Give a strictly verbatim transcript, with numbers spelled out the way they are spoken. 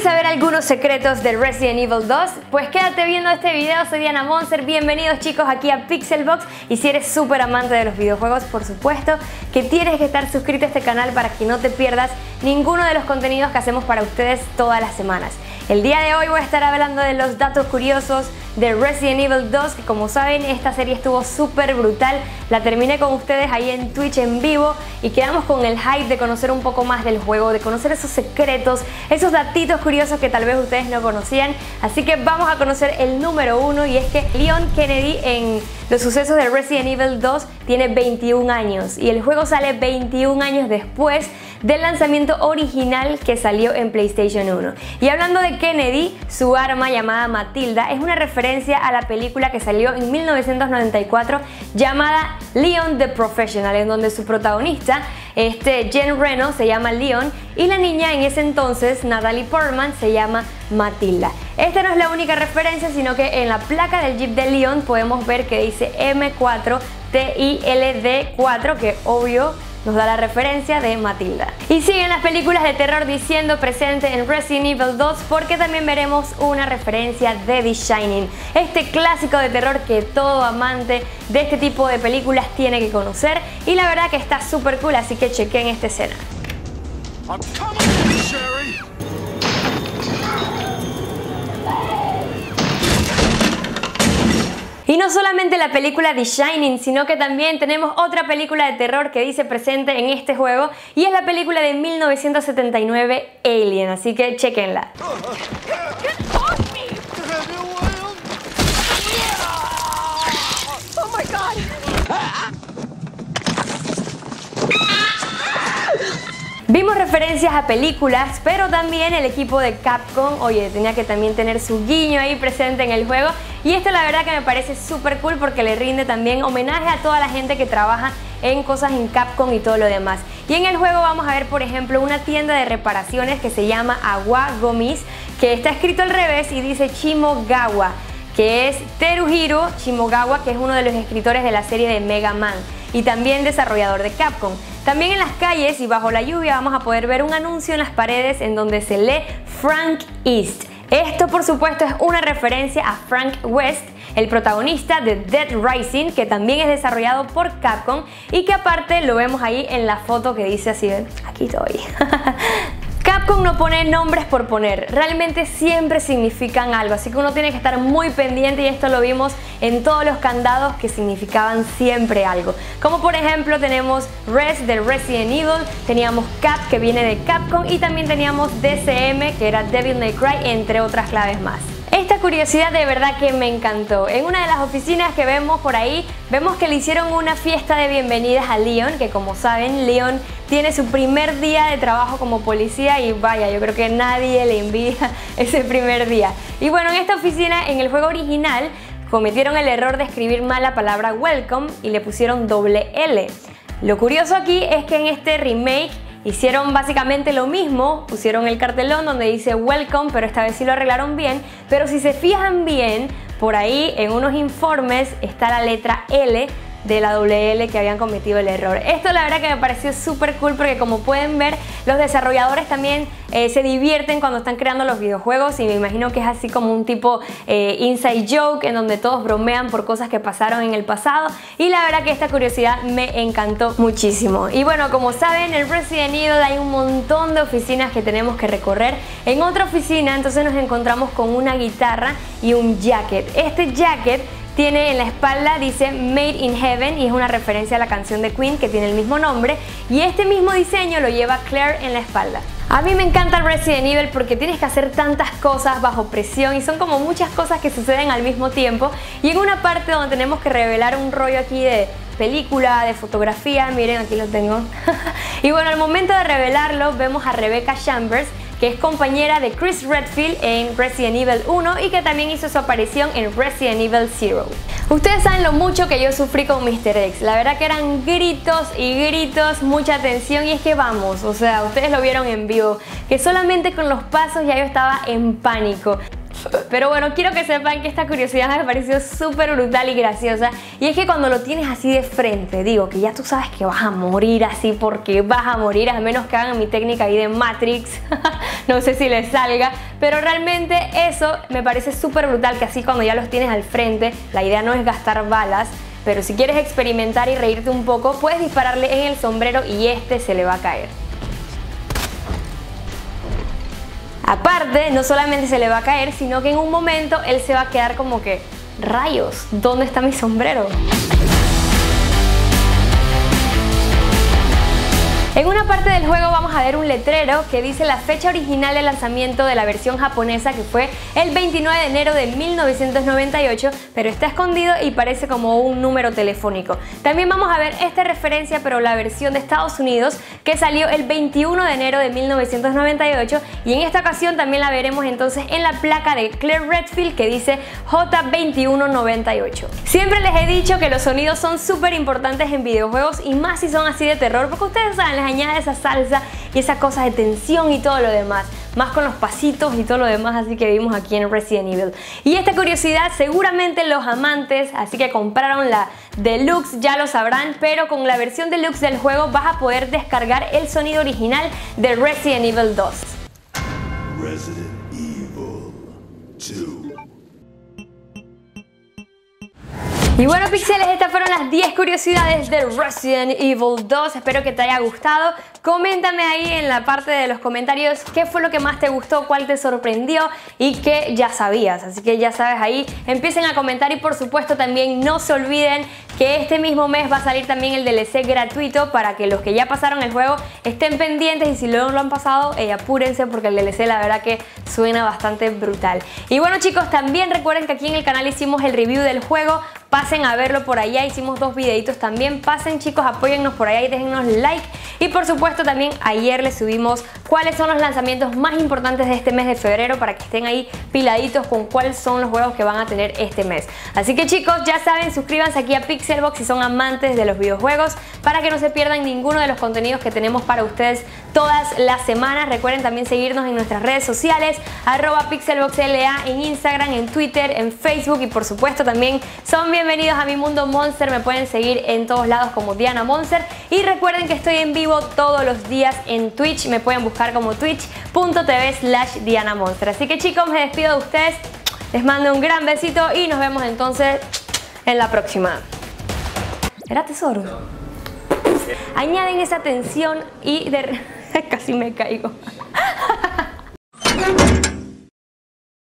¿Quieres saber algunos secretos del Resident Evil dos? Pues quédate viendo este video. Soy Diana Monster, bienvenidos chicos aquí a Pixelbox. Y si eres súper amante de los videojuegos, por supuesto que tienes que estar suscrito a este canal para que no te pierdas ninguno de los contenidos que hacemos para ustedes todas las semanas. El día de hoy voy a estar hablando de los datos curiosos de Resident Evil dos, que como saben esta serie estuvo súper brutal, la terminé con ustedes ahí en Twitch en vivo y quedamos con el hype de conocer un poco más del juego, de conocer esos secretos, esos datitos curiosos que tal vez ustedes no conocían, así que vamos a conocer el número uno, y es que Leon Kennedy en los sucesos de Resident Evil dos tiene veintiún años y el juego sale veintiún años después del lanzamiento original que salió en PlayStation uno. Y hablando de Kennedy, su arma llamada Matilda es una referencia a la película que salió en mil novecientos noventa y cuatro llamada Leon the Professional, en donde su protagonista, este Jean Reno, se llama Leon y la niña en ese entonces, Natalie Portman, se llama Matilda. Esta no es la única referencia, sino que en la placa del Jeep de Leon podemos ver que dice M cuatro T I L D cuatro, que obvio nos da la referencia de Matilda. Y siguen las películas de terror diciendo presente en Resident Evil dos, porque también veremos una referencia de The Shining, este clásico de terror que todo amante de este tipo de películas tiene que conocer, y la verdad que está súper cool, así que chequen esta escena. Y no solamente la película The Shining, sino que también tenemos otra película de terror que dice presente en este juego, y es la película de mil novecientos setenta y nueve, Alien, así que chequenla. Vimos referencias a películas, pero también el equipo de Capcom, oye, tenía que también tener su guiño ahí presente en el juego, y esto la verdad que me parece súper cool porque le rinde también homenaje a toda la gente que trabaja en cosas en Capcom y todo lo demás. Y en el juego vamos a ver, por ejemplo, una tienda de reparaciones que se llama Agua Gomis, que está escrito al revés y dice Chimogawa, que es Teruhiro Chimogawa, que es uno de los escritores de la serie de Mega Man y también desarrollador de Capcom. También en las calles y bajo la lluvia vamos a poder ver un anuncio en las paredes en donde se lee Frank East. Esto por supuesto es una referencia a Frank West, el protagonista de Dead Rising, que también es desarrollado por Capcom y que aparte lo vemos ahí en la foto que dice así, ven, aquí estoy. Capcom no pone nombres por poner, realmente siempre significan algo, así que uno tiene que estar muy pendiente, y esto lo vimos en todos los candados que significaban siempre algo. Como por ejemplo tenemos Res de Resident Evil, teníamos Cap que viene de Capcom y también teníamos D C M que era Devil May Cry, entre otras claves más. Esta curiosidad de verdad que me encantó. En una de las oficinas que vemos por ahí, vemos que le hicieron una fiesta de bienvenidas a Leon, que como saben, Leon tiene su primer día de trabajo como policía y vaya, yo creo que nadie le envidia ese primer día. Y bueno, en esta oficina, en el juego original, cometieron el error de escribir mal la palabra welcome y le pusieron doble L. Lo curioso aquí es que en este remake hicieron básicamente lo mismo, pusieron el cartelón donde dice welcome, pero esta vez sí lo arreglaron bien. Pero si se fijan bien, por ahí en unos informes está la letra L de la doble L que habían cometido el error. Esto la verdad que me pareció súper cool porque, como pueden ver, los desarrolladores también eh, se divierten cuando están creando los videojuegos, y me imagino que es así como un tipo eh, inside joke en donde todos bromean por cosas que pasaron en el pasado, y la verdad que esta curiosidad me encantó muchísimo. Y bueno, como saben, en Resident Evil hay un montón de oficinas que tenemos que recorrer. En otra oficina entonces nos encontramos con una guitarra y un jacket. Este jacket tiene en la espalda, dice Made in Heaven, y es una referencia a la canción de Queen que tiene el mismo nombre, y este mismo diseño lo lleva Claire en la espalda. A mí me encanta Resident Evil porque tienes que hacer tantas cosas bajo presión y son como muchas cosas que suceden al mismo tiempo, y en una parte donde tenemos que revelar un rollo aquí de película, de fotografía, miren aquí lo tengo, y bueno, al momento de revelarlo vemos a Rebecca Chambers, que es compañera de Chris Redfield en Resident Evil uno y que también hizo su aparición en Resident Evil cero. Ustedes saben lo mucho que yo sufrí con mister X, la verdad que eran gritos y gritos, mucha atención, y es que vamos, o sea, ustedes lo vieron en vivo, que solamente con los pasos ya yo estaba en pánico. Pero bueno, quiero que sepan que esta curiosidad me pareció súper brutal y graciosa. Y es que cuando lo tienes así de frente, digo, que ya tú sabes que vas a morir así, porque vas a morir, a menos que hagan mi técnica ahí de Matrix. No sé si les salga, pero realmente eso me parece súper brutal, que así cuando ya los tienes al frente, la idea no es gastar balas, pero si quieres experimentar y reírte un poco, puedes dispararle en el sombrero y este se le va a caer. Aparte, no solamente se le va a caer, sino que en un momento él se va a quedar como que, rayos, ¿dónde está mi sombrero? En una parte del juego vamos a ver un letrero que dice la fecha original de lanzamiento de la versión japonesa, que fue el veintinueve de enero de mil novecientos noventa y ocho, pero está escondido y parece como un número telefónico. También vamos a ver esta referencia, pero la versión de Estados Unidos, que salió el veintiuno de enero de mil novecientos noventa y ocho, y en esta ocasión también la veremos entonces en la placa de Claire Redfield, que dice J veintiuno noventa y ocho. Siempre les he dicho que los sonidos son súper importantes en videojuegos, y más si son así de terror, porque ustedes saben, les añade esa salsa y esa cosa de tensión y todo lo demás, más con los pasitos y todo lo demás, así que vimos aquí en Resident Evil. Y esta curiosidad seguramente los amantes, así que compraron la Deluxe, ya lo sabrán, pero con la versión Deluxe del juego vas a poder descargar el sonido original de Resident Evil dos. Resident Evil dos. Y bueno, pixeles, estas fueron las diez curiosidades de Resident Evil dos. Espero que te haya gustado. Coméntame ahí en la parte de los comentarios qué fue lo que más te gustó, cuál te sorprendió y qué ya sabías. Así que ya sabes, ahí empiecen a comentar. Y por supuesto también no se olviden que este mismo mes va a salir también el D L C gratuito, para que los que ya pasaron el juego estén pendientes, y si no lo han pasado, eh, apúrense, porque el D L C la verdad que suena bastante brutal. Y bueno, chicos, también recuerden que aquí en el canal hicimos el review del juego. Pasen a verlo por allá, hicimos dos videitos también. Pasen, chicos, apóyennos por allá y déjennos like. Y por supuesto también ayer les subimos cuáles son los lanzamientos más importantes de este mes de febrero, para que estén ahí piladitos con cuáles son los juegos que van a tener este mes. Así que, chicos, ya saben, suscríbanse aquí a Pixelbox si son amantes de los videojuegos, para que no se pierdan ninguno de los contenidos que tenemos para ustedes todas las semanas. Recuerden también seguirnos en nuestras redes sociales, arroba PixelboxLA en Instagram, en Twitter, en Facebook, y por supuesto también son bienvenidos a mi mundo Monster. Me pueden seguir en todos lados como Diana Monster, y recuerden que estoy en vivo todos los días en Twitch. Me pueden buscar como twitch punto tv slash Diana Monster. Así que, chicos, me despido de ustedes, les mando un gran besito y nos vemos entonces en la próxima. ¿Era tesoro? Añaden esa tensión y de... casi me caigo.